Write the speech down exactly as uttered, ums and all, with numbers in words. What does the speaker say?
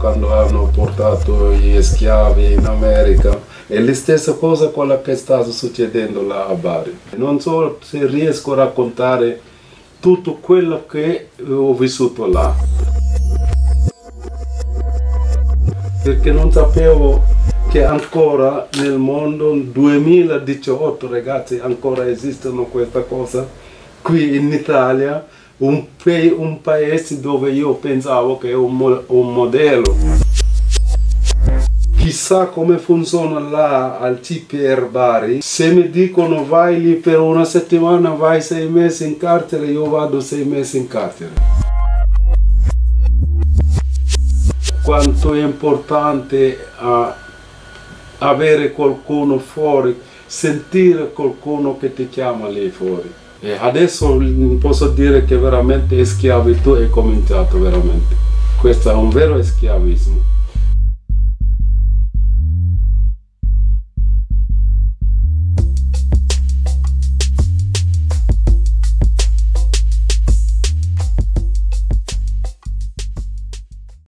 quando hanno portato gli schiavi in America. È la stessa cosa quella che sta succedendo là a Bari. Non so se riesco a raccontare tutto quello che ho vissuto là, perché non sapevo che ancora nel mondo duemiladiciotto, ragazzi, ancora esistono questa cosa qui in Italia, un, pa un paese dove io pensavo che è un, mo un modello. Chissà come funziona là al C P R Bari. Se mi dicono vai lì per una settimana, vai sei mesi in carcere, io vado sei mesi in carcere. Quanto è importante uh, avere qualcuno fuori, sentire qualcuno che ti chiama lì fuori. E adesso posso dire che veramente schiavitù è cominciato veramente. Questo è un vero schiavismo.